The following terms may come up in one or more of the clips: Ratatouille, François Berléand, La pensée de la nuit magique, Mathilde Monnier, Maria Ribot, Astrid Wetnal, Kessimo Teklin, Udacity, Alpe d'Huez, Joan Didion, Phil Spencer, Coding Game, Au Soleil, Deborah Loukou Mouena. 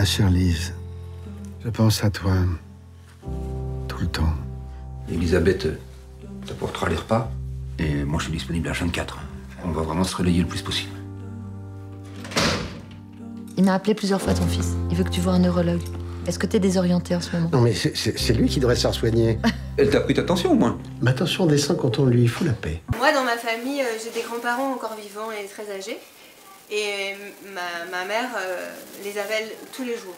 Ma chère Lise, je pense à toi tout le temps. Elisabeth t'apportera les repas et moi je suis disponible à 24. On va vraiment se relayer le plus possible. Il m'a appelé plusieurs fois ton fils. Il veut que tu vois un neurologue. Est-ce que t'es désorienté en ce moment? Non mais c'est lui qui devrait se faire soigner. Elle t'a pris ta tension au moins? Ma tension descend quand on lui fout la paix. Moi dans ma famille, j'ai des grands-parents encore vivants et très âgés. Et ma mère les appelle tous les jours.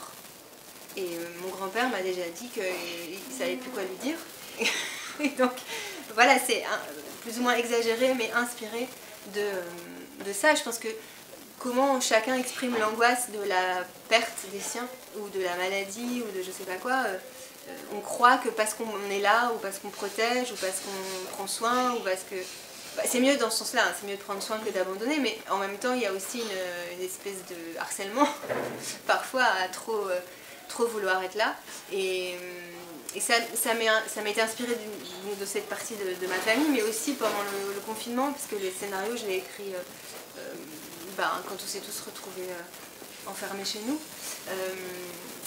Et mon grand-père m'a déjà dit qu'il savait plus quoi lui dire. Et donc voilà, c'est plus ou moins exagéré mais inspiré de ça. Je pense que comment chacun exprime l'angoisse de la perte des siens ou de la maladie ou de je sais pas quoi. On croit que parce qu'on est là ou parce qu'on protège ou parce qu'on prend soin ou parce que... Bah, c'est mieux dans ce sens-là, hein. C'est mieux de prendre soin que d'abandonner, mais en même temps il y a aussi une espèce de harcèlement parfois à trop vouloir être là. Et ça m'a été inspiré de cette partie de ma famille, mais aussi pendant le confinement, parce que le scénario, je l'ai écrit quand on s'est tous retrouvés enfermés chez nous,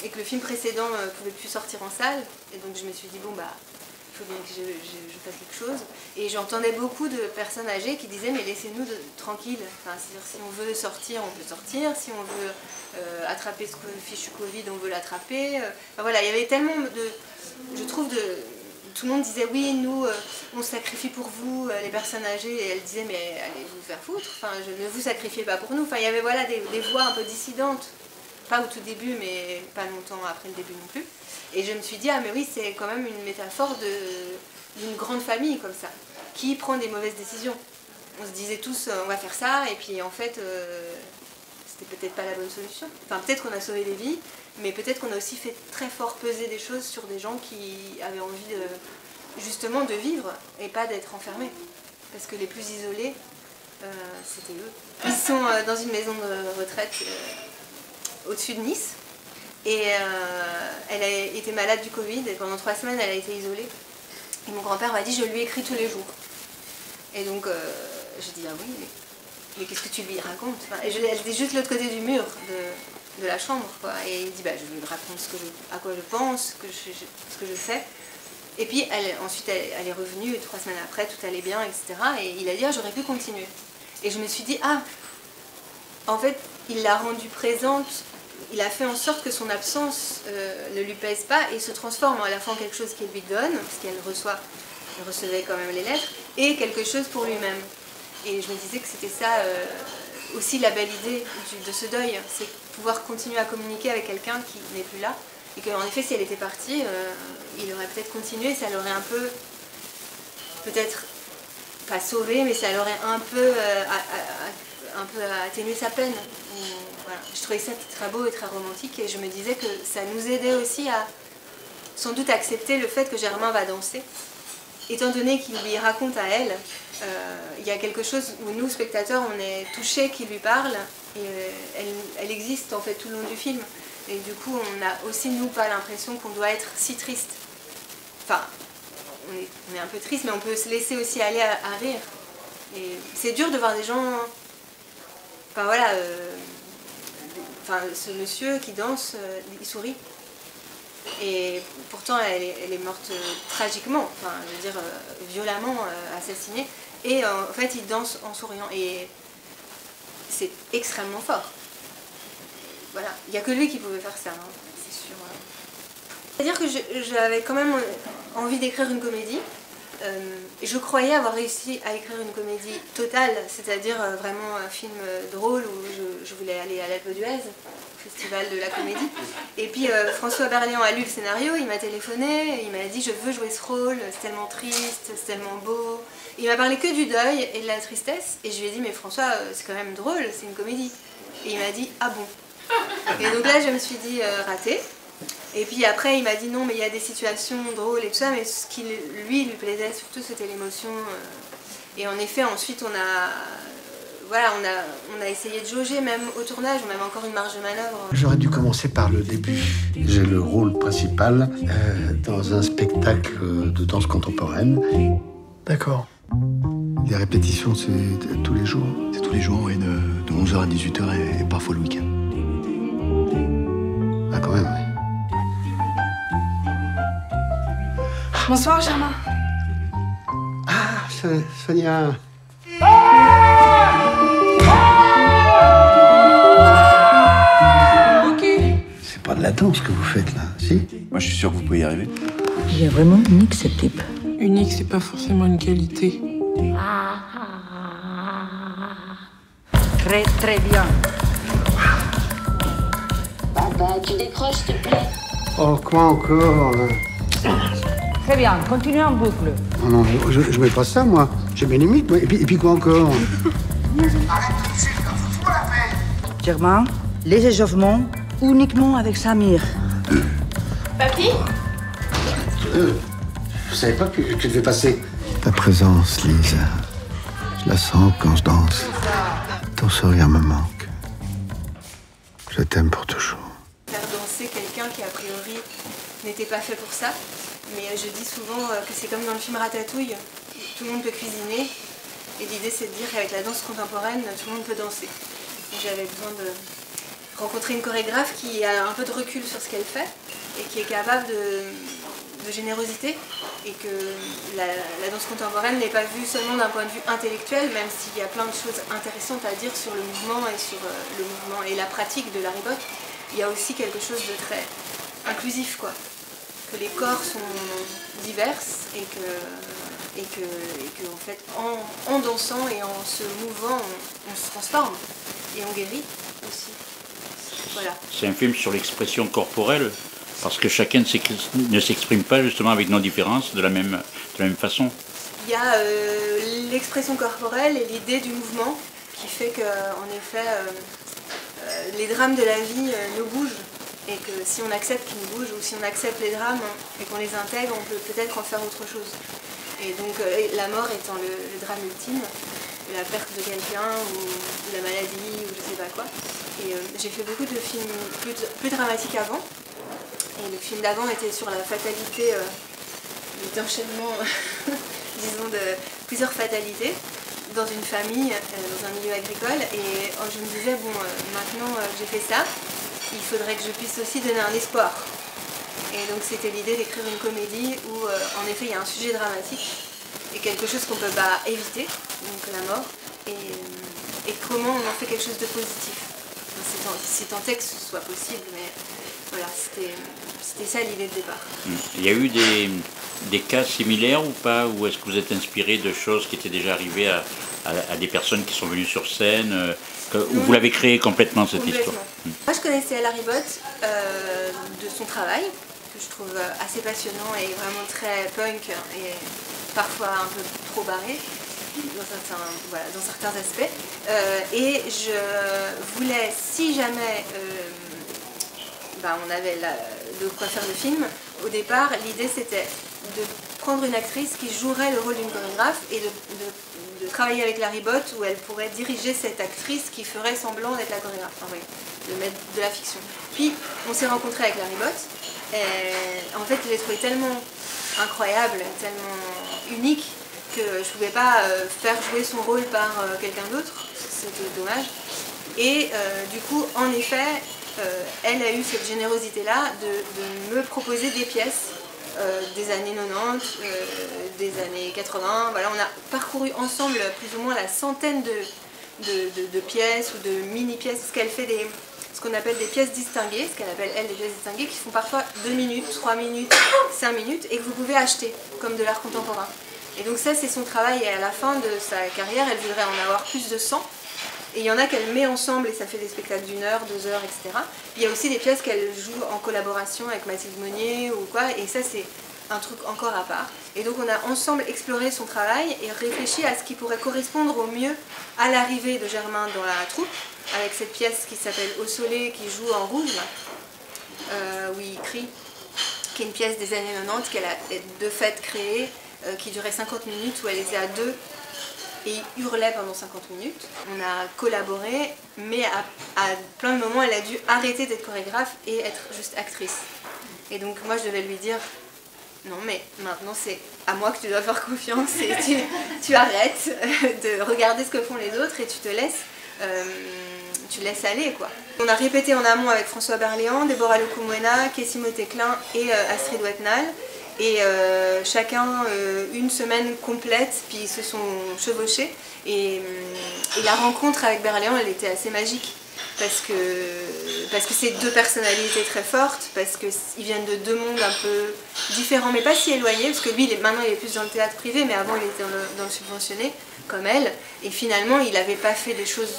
et que le film précédent ne pouvait plus sortir en salle, et donc je me suis dit, bon bah, il faut bien que je fasse quelque chose. Et j'entendais beaucoup de personnes âgées qui disaient, mais laissez-nous tranquilles, enfin, si on veut sortir, on peut sortir, si on veut attraper ce fichu Covid, on veut l'attraper. Enfin, voilà, il y avait tellement de... Je trouve tout le monde disait, oui, nous, on se sacrifie pour vous, les personnes âgées, et elles disaient, mais allez vous faire foutre, enfin, ne vous sacrifiez pas pour nous. Enfin, il y avait voilà, des voix un peu dissidentes, pas au tout début, mais pas longtemps après le début non plus. Et je me suis dit, ah mais oui, c'est quand même une métaphore d'une grande famille comme ça, qui prend des mauvaises décisions. On se disait tous, on va faire ça, et puis en fait, c'était peut-être pas la bonne solution. Enfin, peut-être qu'on a sauvé des vies, mais peut-être qu'on a aussi fait très fort peser des choses sur des gens qui avaient envie justement de vivre et pas d'être enfermés. Parce que les plus isolés, c'était eux. Ils sont dans une maison de retraite au-dessus de Nice. Et elle a été malade du Covid et pendant 3 semaines elle a été isolée. Et mon grand-père m'a dit, je lui écris tous les jours. Et donc j'ai dit, ah oui, mais qu'est-ce que tu lui racontes, enfin, et elle était juste de l'autre côté du mur de la chambre, quoi. Et il dit, bah, je lui raconte à quoi je pense, ce que je fais. Et puis ensuite elle est revenue, et 3 semaines après tout allait bien, etc. Et il a dit, ah, j'aurais pu continuer. Et je me suis dit, ah, en fait il l'a rendue présente. Il a fait en sorte que son absence ne lui pèse pas et se transforme à la fois en quelque chose qu'il lui donne, parce qu'elle recevait quand même les lettres, et quelque chose pour lui-même. Et je me disais que c'était ça aussi la belle idée de ce deuil, c'est pouvoir continuer à communiquer avec quelqu'un qui n'est plus là, et qu'en effet si elle était partie, il aurait peut-être continué, ça l'aurait un peu, peut-être pas sauvé, mais ça l'aurait un peu atténué sa peine. Voilà. Je trouvais ça très beau et très romantique, et je me disais que ça nous aidait aussi à sans doute accepter le fait que Germain va danser. Étant donné qu'il lui raconte à elle, il y a quelque chose où nous, spectateurs, on est touchés qu'il lui parle, et elle existe en fait tout le long du film. Et du coup, on n'a aussi, nous, pas l'impression qu'on doit être si triste. Enfin, on est un peu triste, mais on peut se laisser aussi aller à rire. Et c'est dur de voir des gens... Enfin voilà... Enfin, ce monsieur qui danse, il sourit. Et pourtant, elle est morte tragiquement, enfin, je veux dire, violemment assassinée. Et en fait, il danse en souriant. Et c'est extrêmement fort. Voilà, il n'y a que lui qui pouvait faire ça, hein. C'est sûr. C'est-à-dire que j'avais quand même envie d'écrire une comédie. Je croyais avoir réussi à écrire une comédie totale, c'est-à-dire vraiment un film drôle où je voulais aller à l'Alpe d'Huez, festival de la comédie. Et puis François Berléand a lu le scénario, il m'a téléphoné, il m'a dit, je veux jouer ce rôle, c'est tellement triste, c'est tellement beau. Il m'a parlé que du deuil et de la tristesse, et je lui ai dit, mais François, c'est quand même drôle, c'est une comédie. Et il m'a dit, ah bon. Et donc là je me suis dit, raté. Et puis après, il m'a dit non, mais il y a des situations drôles et tout ça, mais ce qui lui plaisait surtout, c'était l'émotion. Et en effet, ensuite, on a essayé de jauger, même au tournage, on avait encore une marge de manœuvre. J'aurais dû commencer par le début. J'ai le rôle principal dans un spectacle de danse contemporaine. D'accord. Les répétitions, c'est tous les jours. C'est tous les jours, oui, de 11h à 18h et parfois le week-end. Bonsoir, Germain. Ah, Sonia. C'est pas de la danse que vous faites, là, si? Moi, je suis sûr que vous pouvez y arriver. Il est vraiment unique, cette type. Unique, c'est pas forcément une qualité. Très, très bien. Papa, tu décroches, s'il te plaît. Oh, quoi encore, là? Très bien, continue en boucle. Oh non, je mets pas ça, moi. J'ai mes limites, moi. Et puis quoi encore? Arrête tout de suite, on vous fout la paix. Germain, les échauffements, uniquement avec Samir. Papy? Je savais pas que tu devais passer. Ta présence, Lisa. Je la sens quand je danse. Ton sourire me manque. Je t'aime pour toujours. Faire danser quelqu'un qui, a priori, n'était pas fait pour ça. Mais je dis souvent que c'est comme dans le film Ratatouille. Tout le monde peut cuisiner. Et l'idée, c'est de dire qu'avec la danse contemporaine, tout le monde peut danser. J'avais besoin de rencontrer une chorégraphe qui a un peu de recul sur ce qu'elle fait et qui est capable de générosité, et que la danse contemporaine n'est pas vue seulement d'un point de vue intellectuel, même s'il y a plein de choses intéressantes à dire sur le mouvement et sur le mouvement et la pratique de la Ribot. Il y a aussi quelque chose de très inclusif, quoi. Que les corps sont divers et que en fait, en dansant et en se mouvant, on se transforme et on guérit aussi. Voilà. C'est un film sur l'expression corporelle, parce que chacun ne s'exprime pas justement avec nos différences de la même façon. Il y a l'expression corporelle et l'idée du mouvement qui fait que, en effet, les drames de la vie nous bougent, et que si on accepte qu'ils nous bougent ou si on accepte les drames et qu'on les intègre, on peut peut-être en faire autre chose. Et donc la mort étant le drame ultime, la perte de quelqu'un ou la maladie ou je sais pas quoi. Et j'ai fait beaucoup de films plus dramatiques avant. Et le film d'avant était sur la fatalité, d'enchaînement, disons, de plusieurs fatalités dans une famille, dans un milieu agricole. Et je me disais, bon, maintenant j'ai fait ça, il faudrait que je puisse aussi donner un espoir. Et donc c'était l'idée d'écrire une comédie où, en effet, il y a un sujet dramatique et quelque chose qu'on ne peut pas éviter, donc la mort, et comment on en fait quelque chose de positif. C'est tenté que ce soit possible, mais voilà, c'était ça l'idée de départ. Il y a eu des cas similaires ou pas? Ou est-ce que vous êtes inspiré de choses qui étaient déjà arrivées à des personnes qui sont venues sur scène, ou vous l'avez créée complètement, cette histoire? Moi, je connaissais la Ribot de son travail, que je trouve assez passionnant et vraiment très punk et parfois un peu trop barré dans certains aspects. Et je voulais, si jamais on avait de quoi faire le film, au départ, l'idée c'était de prendre une actrice qui jouerait le rôle d'une chorégraphe et de travailler avec la Ribot où elle pourrait diriger cette actrice qui ferait semblant d'être la chorégraphe, enfin, oui, de mettre de la fiction. Puis on s'est rencontrés avec la Ribot et en fait je l'ai trouvée tellement incroyable, tellement unique, que je ne pouvais pas faire jouer son rôle par quelqu'un d'autre, c'était dommage. Et du coup, en effet, elle a eu cette générosité-là de me proposer des pièces des années 90, des années 80. Voilà, on a parcouru ensemble plus ou moins la centaine de pièces ou de mini-pièces, ce qu'on appelle des pièces distinguées, ce qu'elle appelle elle des pièces distinguées, qui font parfois 2 minutes, 3 minutes, 5 minutes, et que vous pouvez acheter, comme de l'art contemporain. Et donc ça, c'est son travail, et à la fin de sa carrière, elle voudrait en avoir plus de 100. Et il y en a qu'elle met ensemble, et ça fait des spectacles d'1 heure, 2 heures, etc. Il y a aussi des pièces qu'elle joue en collaboration avec Mathilde Monnier ou quoi, et ça, c'est un truc encore à part. Et donc on a ensemble exploré son travail et réfléchi à ce qui pourrait correspondre au mieux à l'arrivée de Germain dans la troupe, avec cette pièce qui s'appelle Au Soleil, qui joue en rouge, où il crie, qui est une pièce des années 90 qu'elle a de fait créée, qui durait 50 minutes, où elle était à 2 et il hurlait pendant 50 minutes. On a collaboré, mais à plein de moments, elle a dû arrêter d'être chorégraphe et être juste actrice. Et donc moi, je devais lui dire, non mais maintenant c'est à moi que tu dois faire confiance et tu arrêtes de regarder ce que font les autres et tu laisses aller, quoi. On a répété en amont avec François Berléand, Deborah Loukou Mouena, Kessimo Teklin et Astrid Wetnal. et chacun une semaine complète, puis ils se sont chevauchés et la rencontre avec Berléand, elle était assez magique parce que c'est deux personnalités très fortes, parce qu'ils viennent de deux mondes un peu différents mais pas si éloignés, parce que lui maintenant il est plus dans le théâtre privé mais avant il était dans le subventionné comme elle, et finalement il n'avait pas fait des choses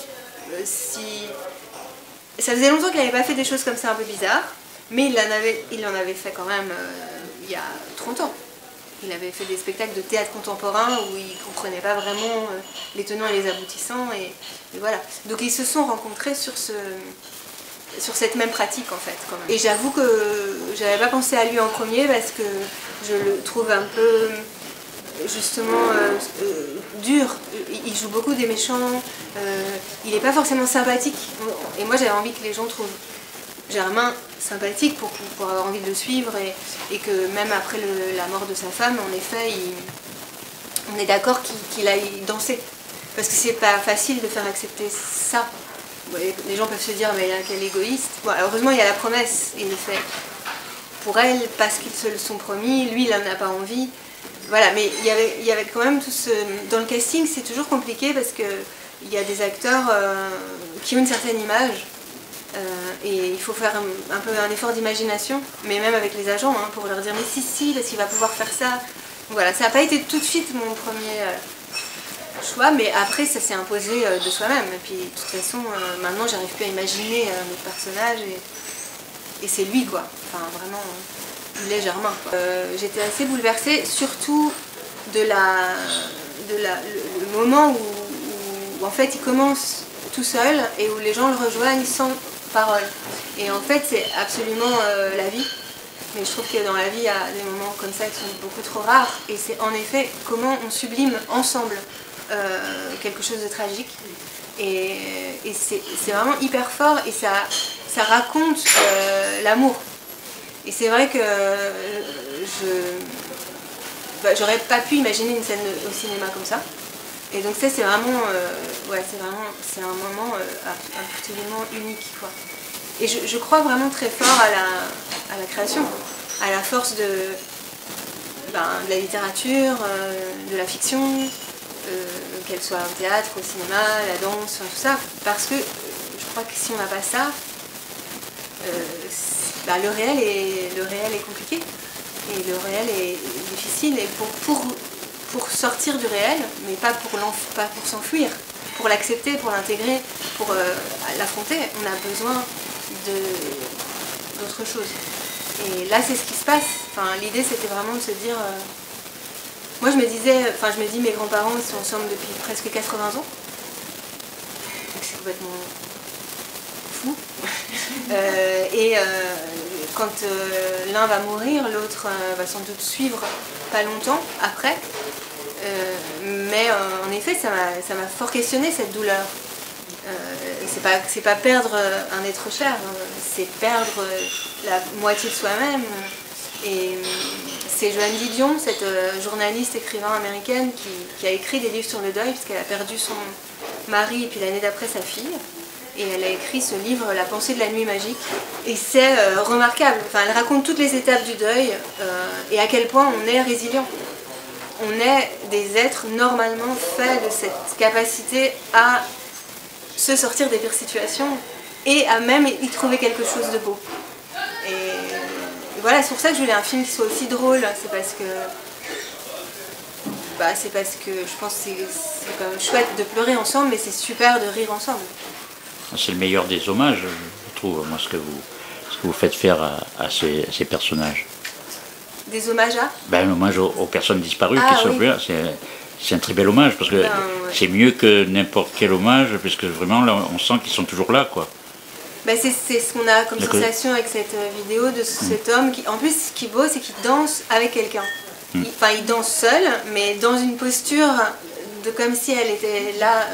si... Ça faisait longtemps qu'il n'avait pas fait des choses comme ça un peu bizarres, mais il en avait fait quand même il y a 30 ans. Il avait fait des spectacles de théâtre contemporain où il ne comprenait pas vraiment les tenants et les aboutissants. Et voilà. Donc ils se sont rencontrés sur cette même pratique en fait. Quand même. Et j'avoue que j'avais pas pensé à lui en premier parce que je le trouve un peu justement dur. Il joue beaucoup des méchants, il n'est pas forcément sympathique. Et moi j'avais envie que les gens trouvent Germain sympathique pour avoir envie de le suivre et que même après la mort de sa femme, en effet, on est d'accord qu'il aille danser. Parce que c'est pas facile de faire accepter ça. Les gens peuvent se dire, mais quel égoïste. Bon, heureusement, il y a la promesse, il le fait pour elle, parce qu'ils se le sont promis, lui, il n'en a pas envie. Voilà, mais il y avait quand même tout ce... Dans le casting, c'est toujours compliqué parce qu'il y a des acteurs qui ont une certaine image. Et il faut faire un peu un effort d'imagination, mais même avec les agents, hein, pour leur dire mais si, si, parce qu'il va pouvoir faire ça. Voilà, ça n'a pas été tout de suite mon premier choix, mais après ça s'est imposé de soi-même. Et puis de toute façon, maintenant j'arrive plus à imaginer notre personnage et c'est lui quoi. Enfin vraiment, il est Germain. J'étais assez bouleversée, surtout le moment où en fait il commence tout seul et où les gens le rejoignent sans parole. Et en fait, c'est absolument la vie. Mais je trouve que dans la vie, il y a des moments comme ça qui sont beaucoup trop rares. Et c'est en effet comment on sublime ensemble quelque chose de tragique. Et c'est vraiment hyper fort et ça raconte l'amour. Et c'est vrai que j'aurais pas pu imaginer une scène au cinéma comme ça. Et donc ça c'est vraiment, ouais, c'est un moment absolument unique quoi. Et je crois vraiment très fort à la création, à la force de la littérature, de la fiction, qu'elle soit au théâtre, au cinéma, la danse, tout ça. Parce que je crois que si on n'a pas ça, le réel est compliqué et le réel est difficile. Et pour sortir du réel, mais pas pour s'enfuir, pour l'accepter, pour l'intégrer, pour l'affronter, on a besoin d'autre chose. Et là, c'est ce qui se passe. Enfin, l'idée, c'était vraiment de se dire... Moi, je me dis, mes grands-parents sont ensemble depuis presque 80 ans. Donc, c'est complètement fou. Quand l'un va mourir, l'autre va sans doute suivre pas longtemps après. Mais en effet, ça m'a fort questionné cette douleur. C'est pas perdre un être cher, c'est perdre la moitié de soi-même. Et c'est Joan Didion, cette journaliste écrivain américaine qui a écrit des livres sur le deuil, puisqu'elle a perdu son mari et puis l'année d'après sa fille. Et elle a écrit ce livre, La pensée de la nuit magique. Et c'est remarquable. Enfin, elle raconte toutes les étapes du deuil et à quel point on est résilient. On est des êtres normalement faits de cette capacité à se sortir des pires situations et à même y trouver quelque chose de beau. Et voilà, c'est pour ça que je voulais un film qui soit aussi drôle. C'est parce que... Bah, c'est parce que je pense que c'est quand même chouette de pleurer ensemble, mais c'est super de rire ensemble. C'est le meilleur des hommages, je trouve, moi, ce que vous faites faire à ces personnages. Des hommages à ? Ben, un hommage aux personnes disparues, ah, qui sont plus là. C'est un très bel hommage, parce que ben, ouais, c'est mieux que n'importe quel hommage, parce que vraiment, là, on sent qu'ils sont toujours là, quoi. Ben, c'est ce qu'on a comme sensation avec cette vidéo de cet homme qui, en plus, ce qui est beau, c'est qu'il danse avec quelqu'un. Enfin, il danse seul, mais dans une posture de comme si elle était là.